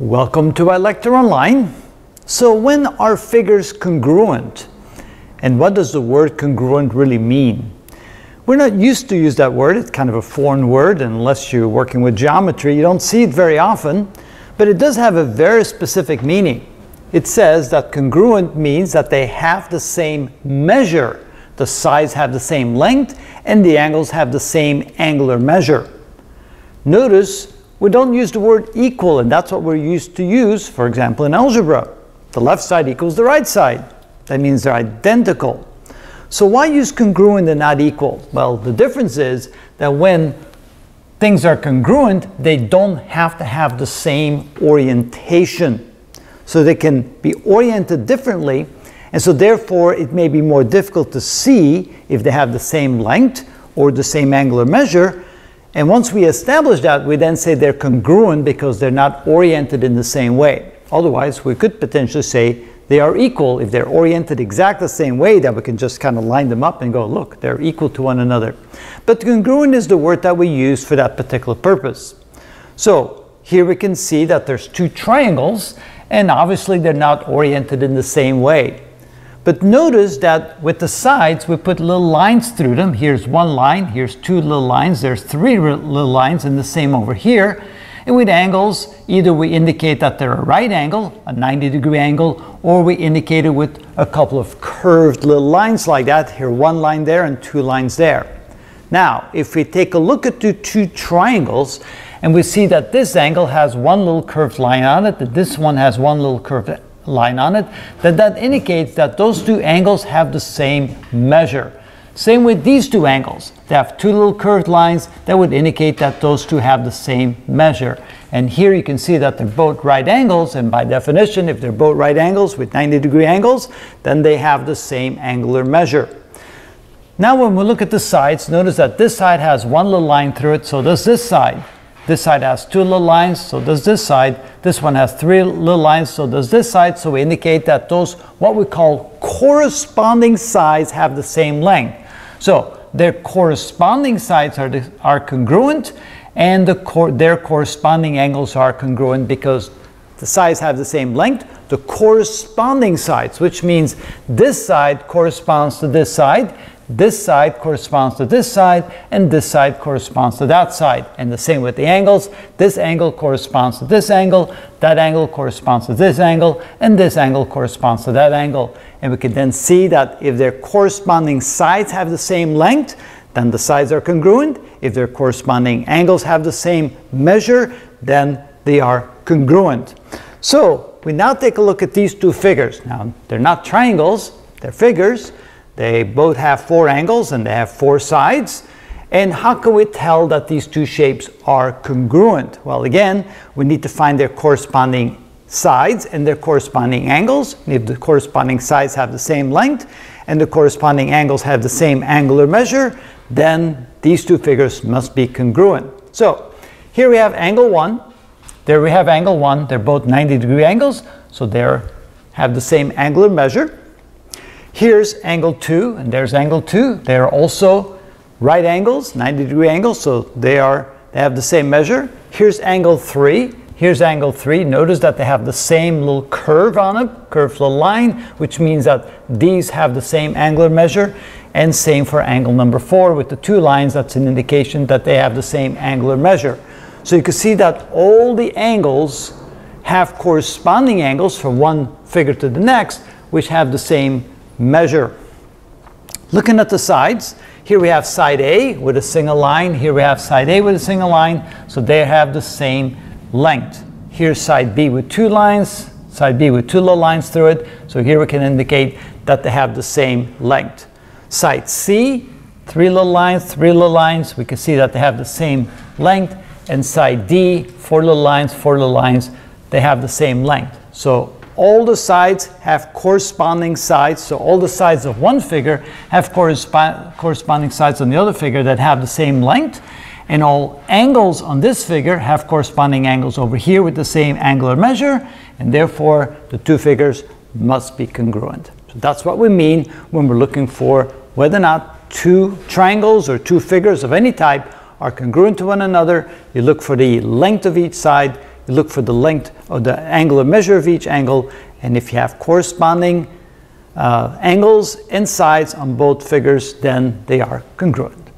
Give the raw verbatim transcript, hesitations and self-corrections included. Welcome to our lecture online. So when are figures congruent? And what does the word congruent really mean? We're not used to use that word. It's kind of a foreign word, and unless you're working with geometry, you don't see it very often, but it does have a very specific meaning. It says that congruent means that they have the same measure. The sides have the same length, and the angles have the same angular measure. Notice we don't use the word equal, and that's what we're used to use, for example, in algebra. The left side equals the right side. That means they're identical. So why use congruent and not equal? Well, the difference is that when things are congruent, they don't have to have the same orientation. So they can be oriented differently, and so therefore it may be more difficult to see if they have the same length or the same angular measure. And once we establish that, we then say they're congruent because they're not oriented in the same way. Otherwise, we could potentially say they are equal if they're oriented exactly the same way, that we can just kind of line them up and go, look, they're equal to one another. But congruent is the word that we use for that particular purpose. So here we can see that there's two triangles, and obviously they're not oriented in the same way. But notice that with the sides, we put little lines through them. Here's one line, here's two little lines, there's three little lines, and the same over here. And with angles, either we indicate that they're a right angle, a ninety degree angle, or we indicate it with a couple of curved little lines like that. Here one line there and two lines there. Now, if we take a look at the two triangles, and we see that this angle has one little curved line on it, that this one has one little curved line on it, then that indicates that those two angles have the same measure. Same with these two angles. They have two little curved lines that would indicate that those two have the same measure. And here you can see that they're both right angles, and by definition, if they're both right angles with ninety degree angles, then they have the same angular measure. Now when we look at the sides, notice that this side has one little line through it, so does this side. This side has two little lines, so does this side. This one has three little lines, so does this side. So we indicate that those, what we call corresponding sides, have the same length. So their corresponding sides are, the, are congruent, and the cor their corresponding angles are congruent because the sides have the same length. The corresponding sides, which means this side corresponds to this side, this side corresponds to this side, and this side corresponds to that side. And the same with the angles. This angle corresponds to this angle, that angle corresponds to this angle, and this angle corresponds to that angle. And we can then see that if their corresponding sides have the same length, then the sides are congruent. If their corresponding angles have the same measure, then they are congruent. So we now take a look at these two figures. Now, they're not triangles, they're figures. They both have four angles and they have four sides. And how can we tell that these two shapes are congruent? Well, again, we need to find their corresponding sides and their corresponding angles. And if the corresponding sides have the same length and the corresponding angles have the same angular measure, then these two figures must be congruent. So here we have angle one. There we have angle one. They're both ninety degree angles, so they have the same angular measure. Here's angle two, and there's angle two. They are also right angles, ninety degree angles, so they are they have the same measure. Here's angle three, here's angle three. Notice that they have the same little curve on it, curved little line, which means that these have the same angular measure, and same for angle number four with the two lines. That's an indication that they have the same angular measure. So you can see that all the angles have corresponding angles from one figure to the next, which have the same measure. Looking at the sides, here we have side A with a single line, here we have side A with a single line, so they have the same length. Here's side B with two lines, side B with two little lines through it, so here we can indicate that they have the same length. Side C, three little lines, three little lines, we can see that they have the same length, and side D, four little lines, four little lines, they have the same length. So all the sides have corresponding sides, so all the sides of one figure have correspo- corresponding sides on the other figure that have the same length, and all angles on this figure have corresponding angles over here with the same angular measure, and therefore the two figures must be congruent. So that's what we mean when we're looking for whether or not two triangles or two figures of any type are congruent to one another. You look for the length of each side, You look for the length or the angular measure of each angle, and if you have corresponding uh, angles and sides on both figures, then they are congruent.